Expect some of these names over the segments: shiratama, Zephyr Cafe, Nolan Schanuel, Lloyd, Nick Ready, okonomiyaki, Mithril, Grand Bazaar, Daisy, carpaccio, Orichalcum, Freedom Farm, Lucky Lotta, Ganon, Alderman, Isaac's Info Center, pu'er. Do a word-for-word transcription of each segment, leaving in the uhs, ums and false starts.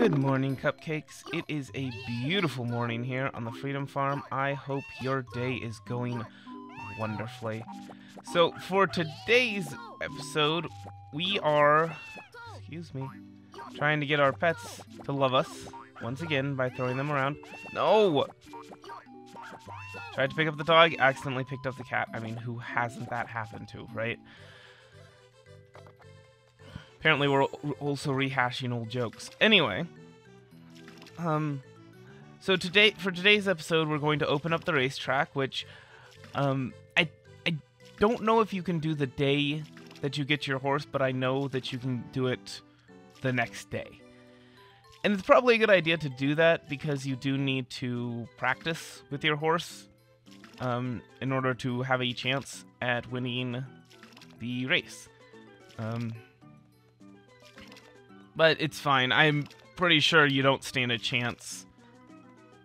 Good morning, Cupcakes. It is a beautiful morning here on the Freedom Farm. I hope your day is going wonderfully. So, for today's episode, we are, excuse me, trying to get our pets to love us once again by throwing them around. No! Tried to pick up the dog, accidentally picked up the cat. I mean, who hasn't that happened to, right? Apparently we're also rehashing old jokes. Anyway, um, so today for today's episode, we're going to open up the racetrack, which um, I, I don't know if you can do the day that you get your horse, but I know that you can do it the next day. And it's probably a good idea to do that because you do need to practice with your horse um, in order to have a chance at winning the race. Um... But it's fine. I'm pretty sure you don't stand a chance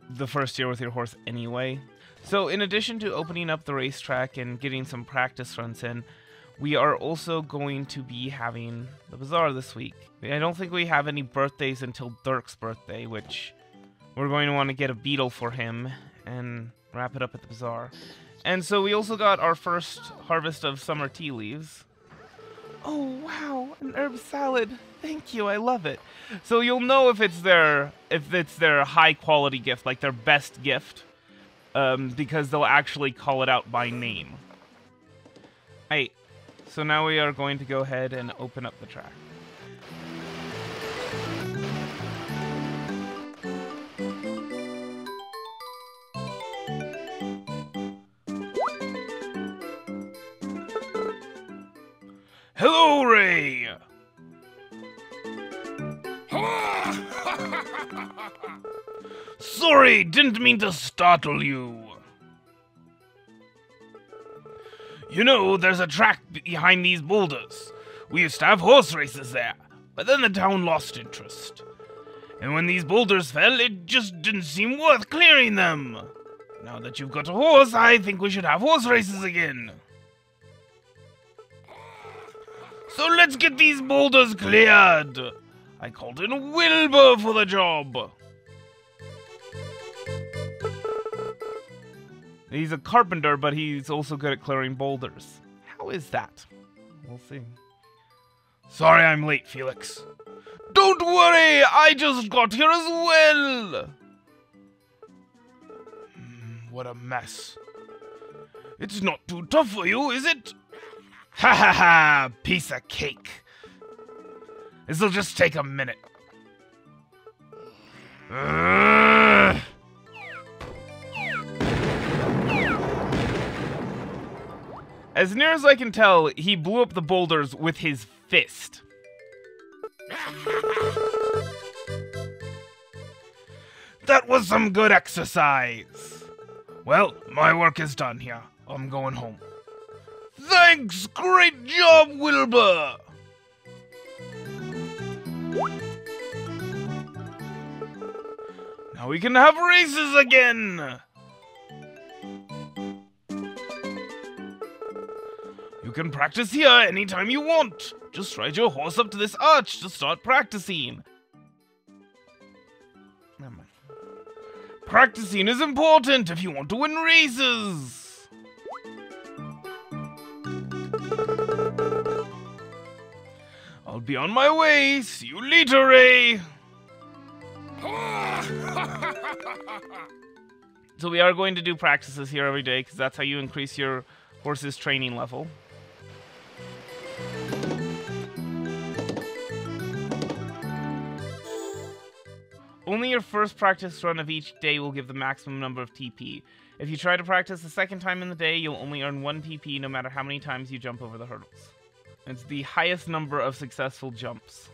the first year with your horse anyway. So in addition to opening up the racetrack and getting some practice runs in, we are also going to be having the bazaar this week. I don't think we have any birthdays until Dirk's birthday, which we're going to want to get a beetle for him and wrap it up at the bazaar. And so we also got our first harvest of summer tea leaves. Oh, wow, an herb salad. Thank you, I love it. So you'll know if it's their if it's their high-quality gift, like their best gift, um, because they'll actually call it out by name. Alright, so now we are going to go ahead and open up the track. Hello, Ray! Sorry, didn't mean to startle you. You know, there's a track behind these boulders. We used to have horse races there, but then the town lost interest. And when these boulders fell, it just didn't seem worth clearing them. Now that you've got a horse, I think we should have horse races again. So let's get these boulders cleared! I called in Wilbur for the job! He's a carpenter, but he's also good at clearing boulders. How is that? We'll see. Sorry I'm late, Felix. Don't worry! I just got here as well! Mm, what a mess. It's not too tough for you, is it? Ha ha ha! Piece of cake. This'll just take a minute. Uh... As near as I can tell, he blew up the boulders with his fist. That was some good exercise. Well, my work is done here. I'm going home. Thanks! Great job, Wilbur! Now we can have races again! You can practice here anytime you want. Just ride your horse up to this arch to start practicing. Practicing is important if you want to win races! I'll be on my way. See you later, Ray. So we are going to do practices here every day because that's how you increase your horse's training level. Only your first practice run of each day will give the maximum number of T P. If you try to practice the second time in the day, you'll only earn one T P no matter how many times you jump over the hurdles. It's the highest number of successful jumps.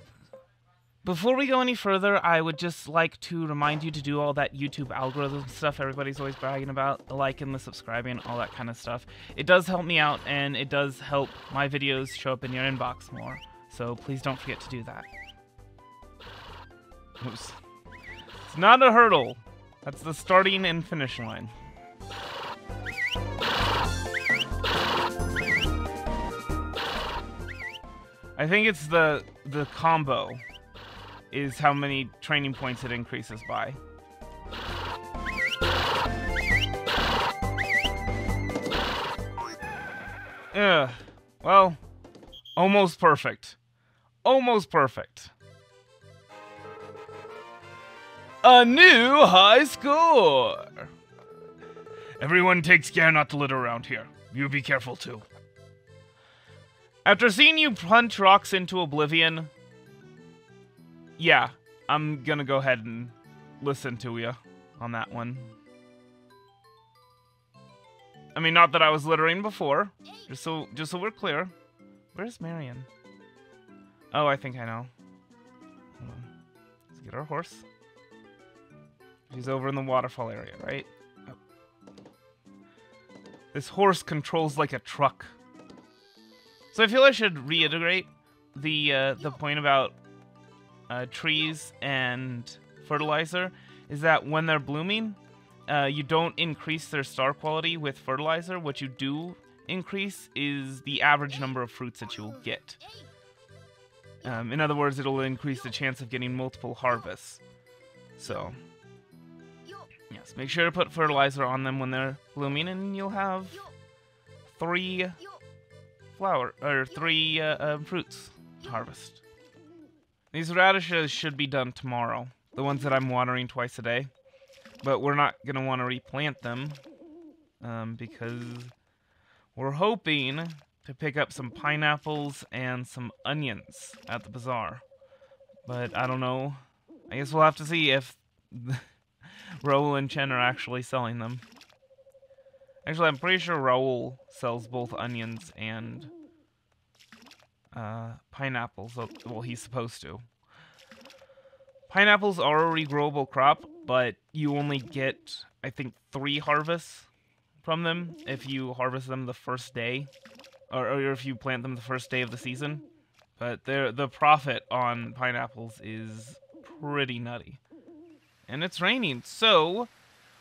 Before we go any further, I would just like to remind you to do all that YouTube algorithm stuff everybody's always bragging about, the liking, the subscribing, all that kind of stuff. It does help me out, and it does help my videos show up in your inbox more, so please don't forget to do that. Oops. It's not a hurdle. That's the starting and finish line. I think it's the the combo is how many training points it increases by. Ugh. Well, almost perfect. Almost perfect. A new high score! Everyone takes care not to litter around here. You be careful too. After seeing you punch rocks into oblivion, yeah, I'm gonna go ahead and listen to you on that one. I mean, not that I was littering before. Just so, just so we're clear. Where's Marion? Oh, I think I know. Hold on. Let's get our horse. She's over in the waterfall area, right? Oh. This horse controls like a truck. So I feel I should reiterate the uh, the point about uh, trees and fertilizer is that when they're blooming, uh, you don't increase their star quality with fertilizer. What you do increase is the average number of fruits that you'll get. Um, in other words, it'll increase the chance of getting multiple harvests. So, yes, make sure to put fertilizer on them when they're blooming, and you'll have three... flower or three uh, uh, fruits to harvest. These radishes should be done tomorrow. The ones that I'm watering twice a day, but we're not gonna want to replant them um, because we're hoping to pick up some pineapples and some onions at the bazaar. But I don't know. I guess we'll have to see if Raul and Chen are actually selling them. Actually, I'm pretty sure Raul sells both onions and uh, pineapples. Well, he's supposed to. Pineapples are a regrowable crop, but you only get, I think, three harvests from them if you harvest them the first day, or, or if you plant them the first day of the season. But the profit on pineapples is pretty nutty. And it's raining, so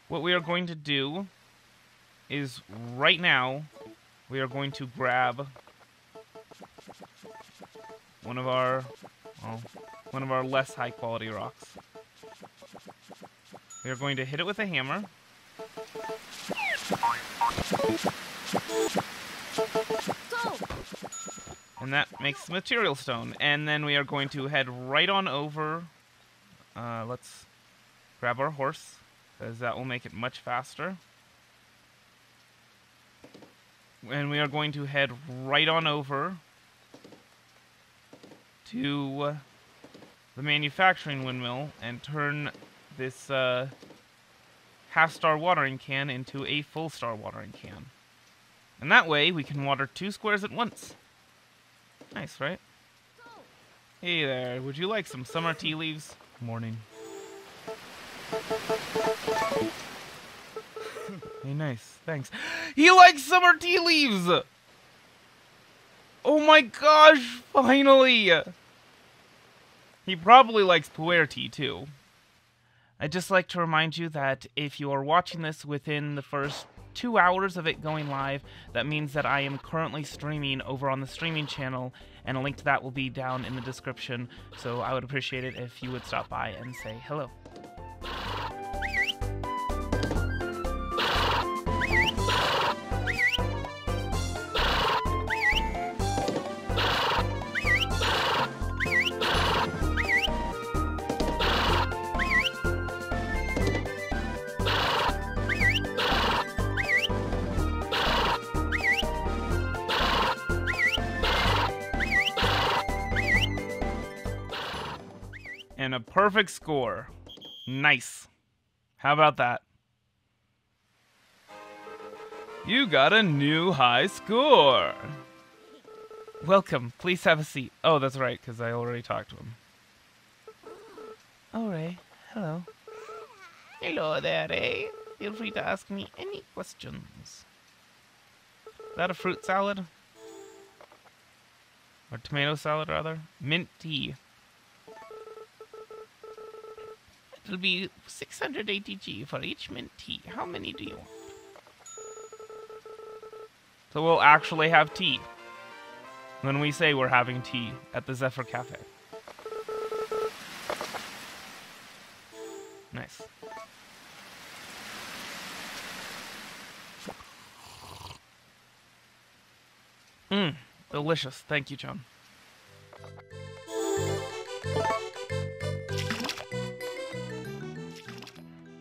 what we are going to do is right now we are going to grab one of our well, one of our less high quality rocks. We are going to hit it with a hammer. Go. And that makes the material stone. And then we are going to head right on over. Uh, let's grab our horse, because that will make it much faster. And we are going to head right on over to the manufacturing windmill and turn this uh, half-star watering can into a full-star watering can. And that way, we can water two squares at once. Nice, right? Hey there, would you like some summer tea leaves? Morning. Hey, nice. Thanks. He likes summer tea leaves! Oh my gosh, finally! He probably likes pu'er tea, too. I'd just like to remind you that if you are watching this within the first two hours of it going live, that means that I am currently streaming over on the streaming channel, and a link to that will be down in the description, so I would appreciate it if you would stop by and say hello. And a perfect score. Nice. How about that? You got a new high score. Welcome. Please have a seat. Oh, that's right, because I already talked to him. Oh, Ray. Hello. Hello there, Ray. Feel free to ask me any questions. Is that a fruit salad? Or tomato salad, rather? Mint tea. It'll be six hundred A T G for each mint tea. How many do you want? So we'll actually have tea when we say we're having tea at the Zephyr Cafe. Nice. Mmm, delicious. Thank you, John.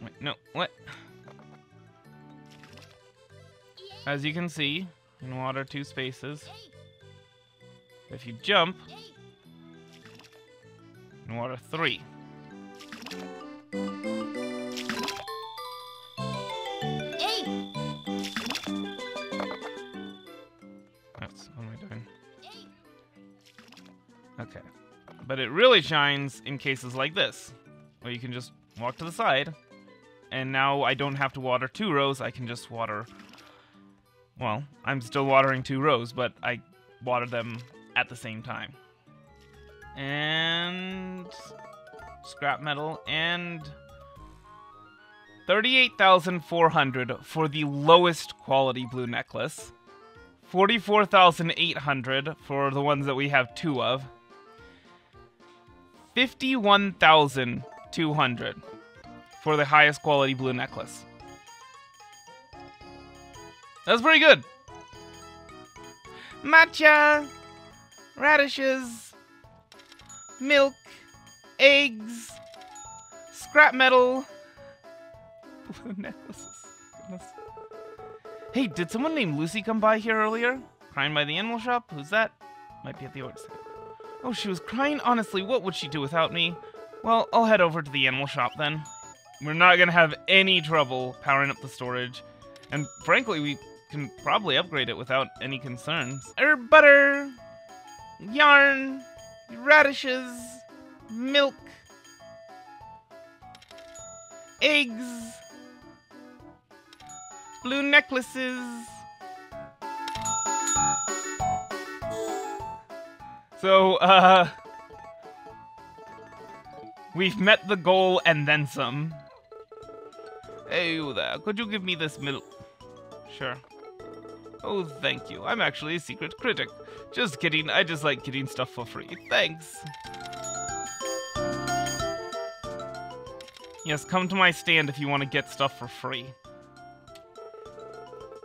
Wait, no, what? As you can see, you can water two spaces. If you jump, you can water three. But it really shines in cases like this, where you can just walk to the side, and now I don't have to water two rows, I can just water... Well, I'm still watering two rows, but I water them at the same time. And... scrap metal, and... thirty-eight thousand four hundred for the lowest quality blue necklace. forty-four thousand eight hundred for the ones that we have two of. fifty-one thousand two hundred for the highest quality blue necklace. That's pretty good. Matcha, radishes, milk, eggs, scrap metal, blue necklaces. Goodness. Hey, did someone named Lucy come by here earlier? Crying by the animal shop? Who's that? Might be at the orchard. Oh, she was crying? Honestly, what would she do without me? Well, I'll head over to the animal shop then. We're not gonna have any trouble powering up the storage. And frankly, we can probably upgrade it without any concerns. Herb butter, yarn, radishes, milk, eggs, blue necklaces. So, uh, we've met the goal and then some. Hey, you there, could you give me this milk? Sure. Oh, thank you. I'm actually a secret critic. Just kidding, I just like getting stuff for free. Thanks. Yes, come to my stand if you want to get stuff for free.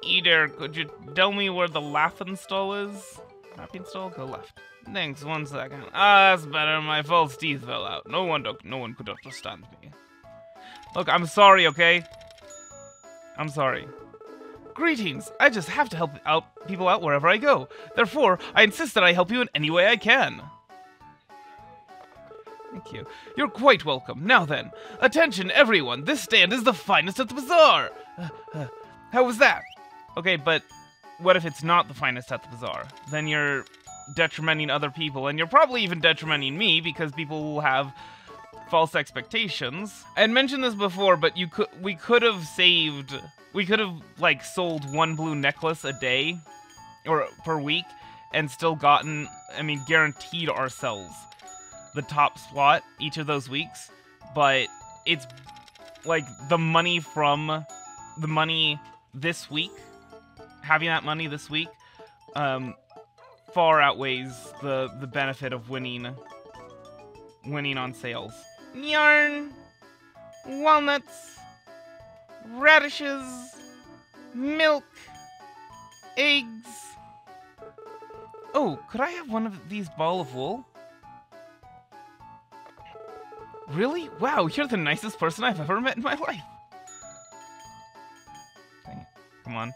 Eater, could you tell me where the laughing stall is? Laughing stall? Go left. Thanks, one second. Ah, that's better. My false teeth fell out. No wonder no one could understand me. Look, I'm sorry, okay? I'm sorry. Greetings. I just have to help out people out wherever I go. Therefore, I insist that I help you in any way I can. Thank you. You're quite welcome. Now then, attention everyone. This stand is the finest at the bazaar. Uh, uh, how was that? Okay, but what if it's not the finest at the bazaar? Then you're... detrimenting other people, and you're probably even detrimenting me, because people will have false expectations. I had mentioned this before, but you could we could have saved we could have like sold one blue necklace a day or per week and still gotten, I mean, guaranteed ourselves the top slot each of those weeks, but it's like the money from the money this week, having that money this week um far outweighs the the benefit of winning winning on sales. Yarn, walnuts, radishes, milk, eggs. Oh, could I have one of these ball of wool? Really? Wow, you're the nicest person I've ever met in my life. Dang it. Come on.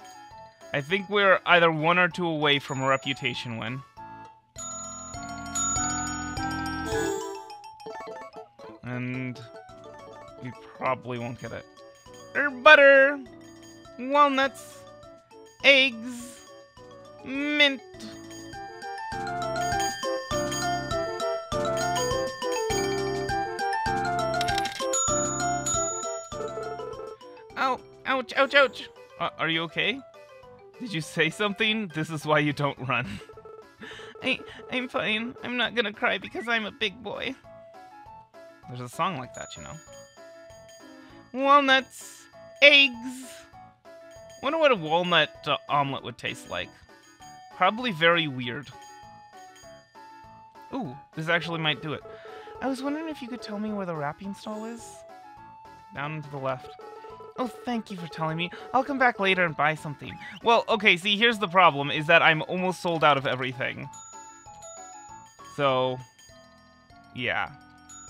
I think we're either one or two away from a reputation win. And we probably won't get it. Herb butter, walnuts, eggs, mint. Ow, ouch, ouch, ouch. Uh, are you okay? Did you say something? This is why you don't run. I, I'm fine. I'm not gonna cry because I'm a big boy. There's a song like that, you know. Walnuts, eggs. Wonder what a walnut uh, omelet would taste like. Probably very weird. Ooh, this actually might do it. I was wondering if you could tell me where the wrapping stall is. Down and to the left. Oh, thank you for telling me. I'll come back later and buy something. Well, okay, see, here's the problem, is that I'm almost sold out of everything. So, yeah.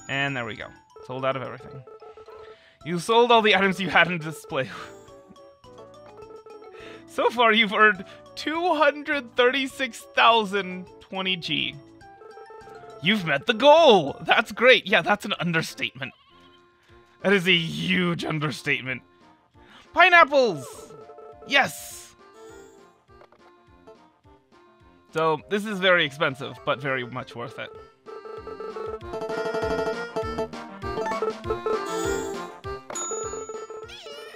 And there we go. Sold out of everything. You sold all the items you had in display. So far, you've earned two hundred thirty-six thousand twenty G. You've met the goal! That's great! Yeah, that's an understatement. That is a huge understatement. Pineapples! Yes! So, this is very expensive, but very much worth it.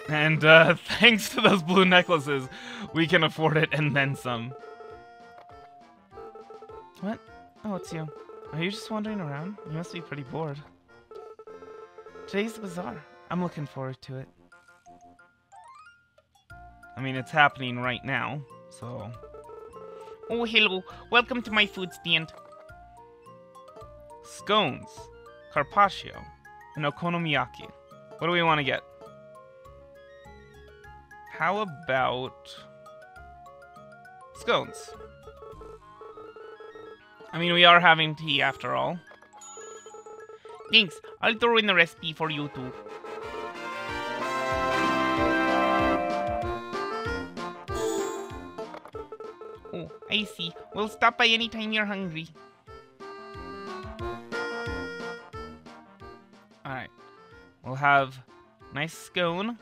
And uh, thanks to those blue necklaces, we can afford it and then some. What? Oh, it's you. Are you just wandering around? You must be pretty bored. Today's the bazaar. I'm looking forward to it. I mean, it's happening right now, so... Oh, hello. Welcome to my food stand. Scones, carpaccio, and okonomiyaki. What do we want to get? How about... scones. I mean, we are having tea after all. Thanks. I'll throw in the recipe for you too. Oh, I see. We'll stop by any time you're hungry. Alright. We'll have a nice scone.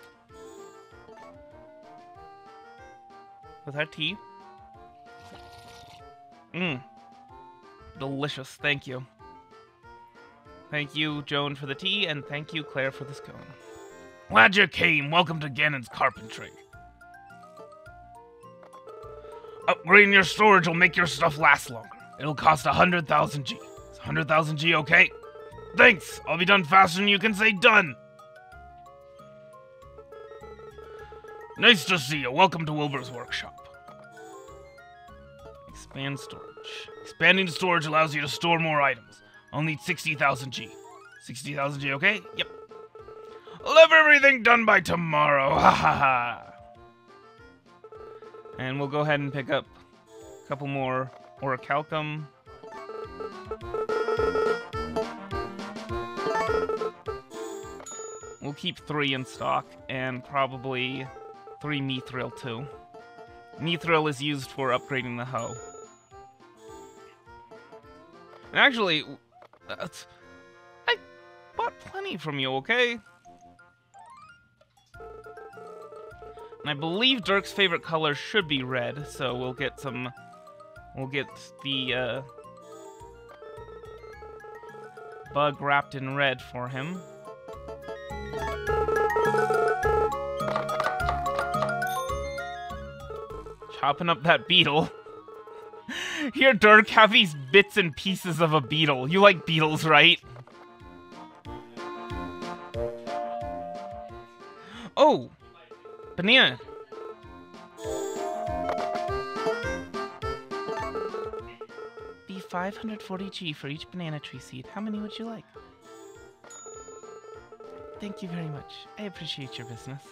With our tea. Mmm. Delicious. Thank you. Thank you, Joan, for the tea, and thank you, Claire, for the scone. Glad you came. Welcome to Ganon's Carpentry. Upgrading your storage will make your stuff last longer. It'll cost one hundred thousand G. Is one hundred thousand G okay? Thanks. I'll be done faster than you can say done. Nice to see you. Welcome to Wilbur's workshop. Expand storage. Expanding storage allows you to store more items. I'll need sixty thousand G. sixty thousand G, okay? Yep. I'll have everything done by tomorrow. Ha ha ha. And we'll go ahead and pick up a couple more Orichalcum. We'll keep three in stock and probably three Mithril too. Mithril is used for upgrading the hoe. And actually, that's, I bought plenty from you, okay? And I believe Dirk's favorite color should be red, so we'll get some... We'll get the uh, bug wrapped in red for him. Chopping up that beetle. Here, Dirk, have these bits and pieces of a beetle. You like beetles, right? Oh! Banana. Be five hundred forty G for each banana tree seed. How many would you like? Thank you very much. I appreciate your business.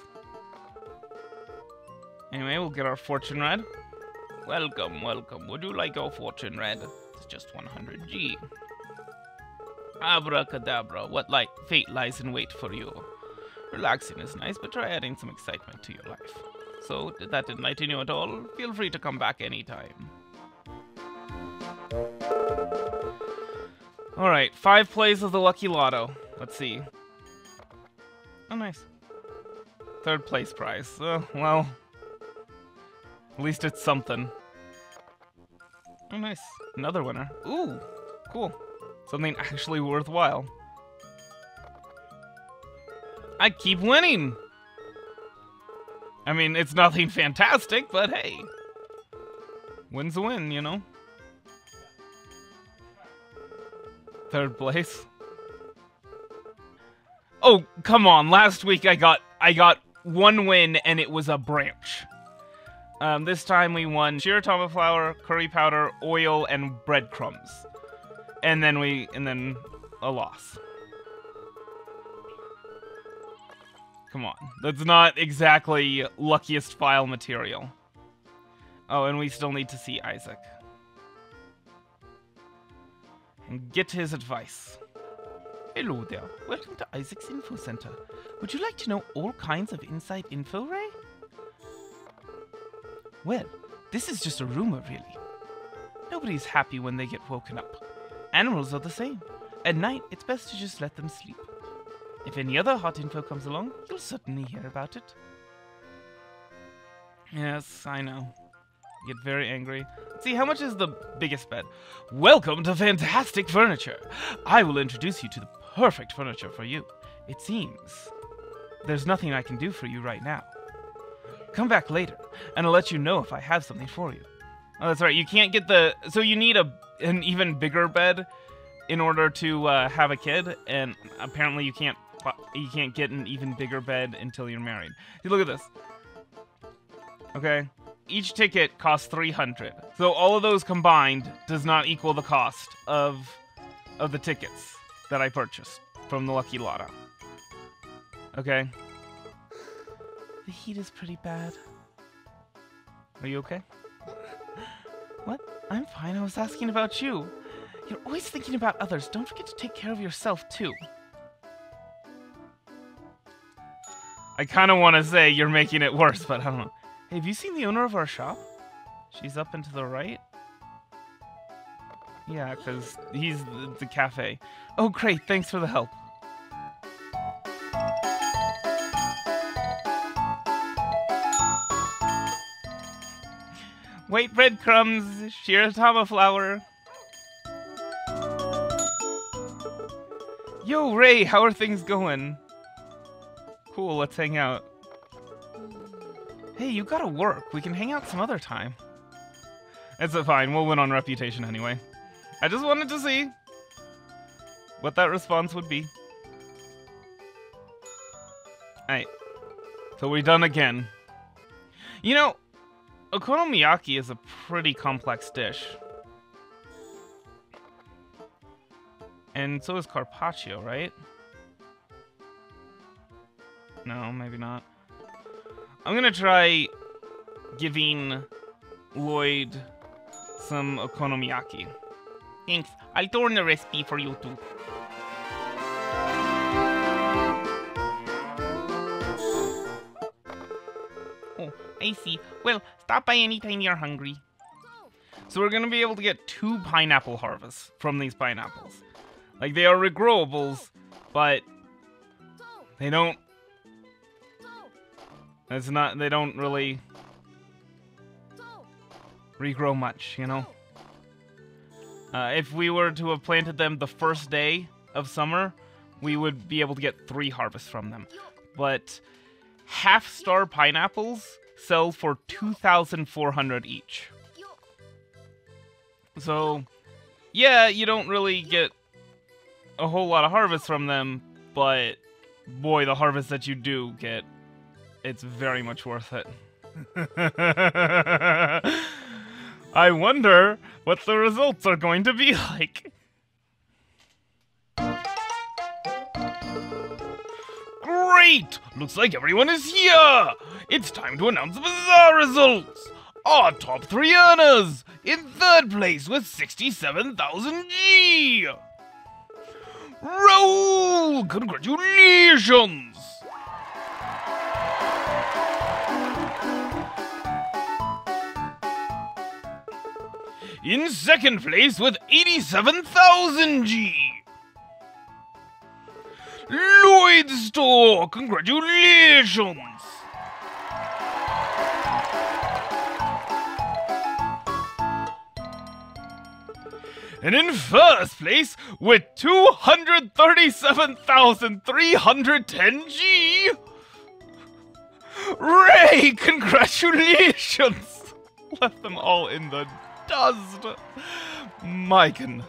Anyway, we'll get our fortune read. Welcome, welcome. Would you like your fortune read? It's just one hundred G. Abracadabra, what like fate lies in wait for you. Relaxing is nice, but try adding some excitement to your life. So, did that enlighten you at all? Feel free to come back anytime. Alright, five plays of the Lucky Lotto. Let's see. Oh, nice. Third place prize. Oh, well... At least it's something. Oh, nice. Another winner. Ooh, cool. Something actually worthwhile. I keep winning! I mean, it's nothing fantastic, but hey. Win's a win, you know? Third place. Oh, come on. Last week I got, I got one win, and it was a branch. Um, this time we won shiratama flour, curry powder, oil, and breadcrumbs, and then we and then a loss. Come on. That's not exactly luckiest file material. Oh, and we still need to see Isaac. And get his advice. Hello there. Welcome to Isaac's Info Center. Would you like to know all kinds of inside info, Ray? Well, this is just a rumor, really. Nobody's happy when they get woken up. Animals are the same. At night, it's best to just let them sleep. If any other hot info comes along, you'll certainly hear about it. Yes, I know. I get very angry. Let's see, how much is the biggest bet? Welcome to fantastic furniture. I will introduce you to the perfect furniture for you. It seems there's nothing I can do for you right now. Come back later, and I'll let you know if I have something for you. Oh, that's right. You can't get the... So you need a an even bigger bed in order to uh, have a kid, and apparently you can't you can't get an even bigger bed until you're married. See, look at this. Okay. Each ticket costs three hundred. So all of those combined does not equal the cost of of the tickets that I purchased from the Lucky Lotta. Okay. The heat is pretty bad. Are you okay? What? I'm fine. I was asking about you. You're always thinking about others. Don't forget to take care of yourself, too. I kind of want to say you're making it worse, but I don't know. Hey, have you seen the owner of our shop? She's up and to the right. Yeah, because he's the, the cafe. Oh, great. Thanks for the help. White breadcrumbs, shiratama flour. Yo, Ray, how are things going? Cool, let's hang out. Hey, you gotta work. We can hang out some other time. It's fine, we'll win on reputation anyway. I just wanted to see what that response would be. Alright. So we're done again. You know... Okonomiyaki is a pretty complex dish. And so is carpaccio, right? No, maybe not. I'm gonna try giving Lloyd some okonomiyaki. Thanks. I'll turn the recipe for you too. I see. Well, stop by anytime you're hungry. So we're going to be able to get two pineapple harvests from these pineapples. Like, they are regrowables, but they don't... It's not... They don't really regrow much, you know? Uh, if we were to have planted them the first day of summer, we would be able to get three harvests from them. But half-star pineapples sell for two thousand four hundred each. So, yeah, you don't really get a whole lot of harvest from them, but boy, the harvest that you do get, it's very much worth it. I wonder what the results are going to be like. Great! Looks like everyone is here! It's time to announce the bizarre results! Our top three earners! In third place with sixty-seven thousand G! Raul! Congratulations! In second place with eighty-seven thousand G! Lloyd's Store! Congratulations! And in first place, with two hundred thirty-seven thousand three hundred ten G, Ray! Congratulations! Left them all in the dust. My goodness.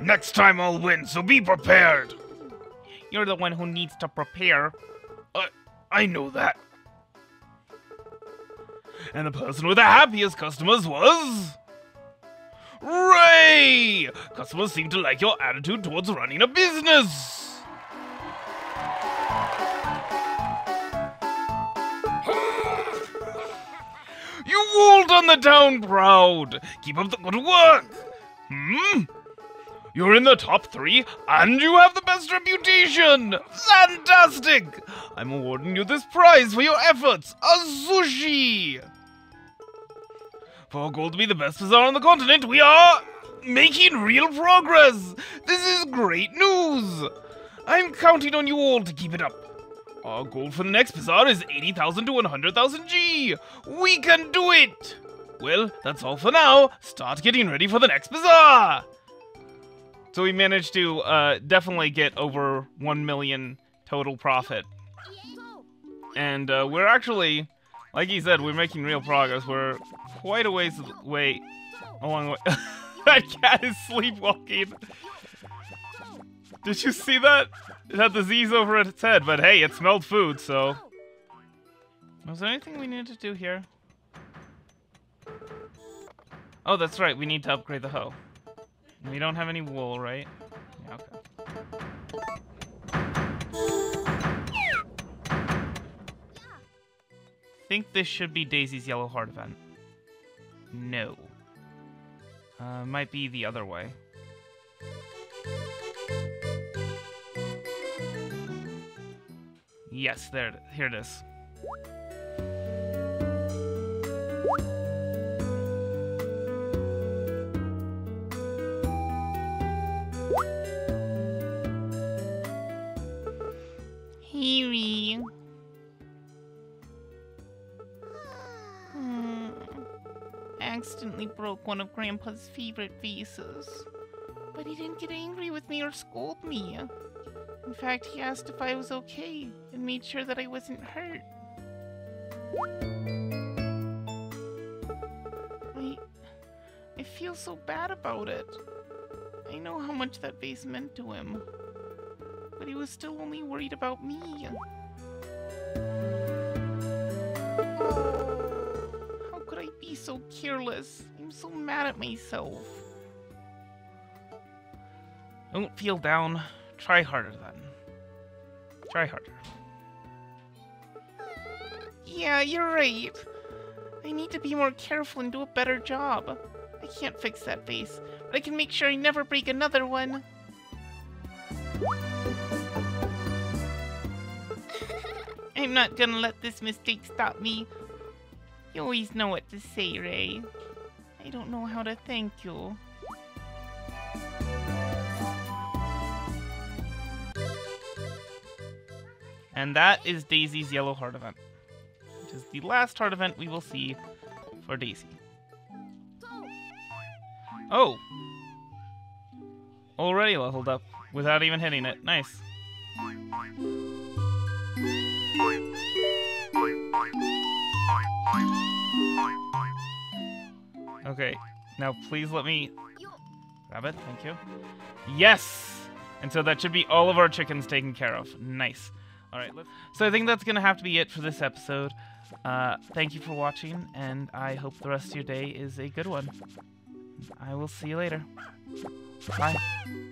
Next time I'll win, so be prepared! You're the one who needs to prepare. Uh, I know that. And the person with the happiest customers was... Ray! Customers seem to like your attitude towards running a business! all done the town proud. Keep up the good work. Hmm? You're in the top three, and you have the best reputation! Fantastic! I'm awarding you this prize for your efforts, a sushi! For our goal to be the best bazaar on the continent, we are making real progress! This is great news! I'm counting on you all to keep it up. Our goal for the next bazaar is eighty thousand to one hundred thousand G! We can do it! Well, that's all for now. Start getting ready for the next bazaar! So we managed to uh, definitely get over one million total profit. And uh, we're actually, like he said, we're making real progress. We're quite a ways away, a long way. That cat is sleepwalking. Did you see that? It had the Z's over its head, but hey, it smelled food, so. Was there anything we needed to do here? Oh, that's right, we need to upgrade the hoe. We don't have any wool, right? Yeah, okay. I think this should be Daisy's yellow heart event. No. Uh, might be the other way. Yes, there. Here it is. Heery. Hmm. I accidentally broke one of Grandpa's favorite vases. But he didn't get angry with me or scold me. In fact, he asked if I was okay and made sure that I wasn't hurt. I, I feel so bad about it. I know how much that vase meant to him. But he was still only worried about me. How could I be so careless? I'm so mad at myself. Don't feel down. Try harder then. Try harder. Yeah, you're right. I need to be more careful and do a better job. I can't fix that vase, but I can make sure I never break another one. I'm not gonna let this mistake stop me. You always know what to say, Ray. I don't know how to thank you. And that is Daisy's yellow heart event, which is the last heart event we will see for Daisy. Oh! Already leveled up without even hitting it. Nice. Okay, now please let me grab it, thank you. Yes! And so that should be all of our chickens taken care of. Nice. Alright, so I think that's gonna have to be it for this episode. Uh, thank you for watching, and I hope the rest of your day is a good one. I will see you later. Bye.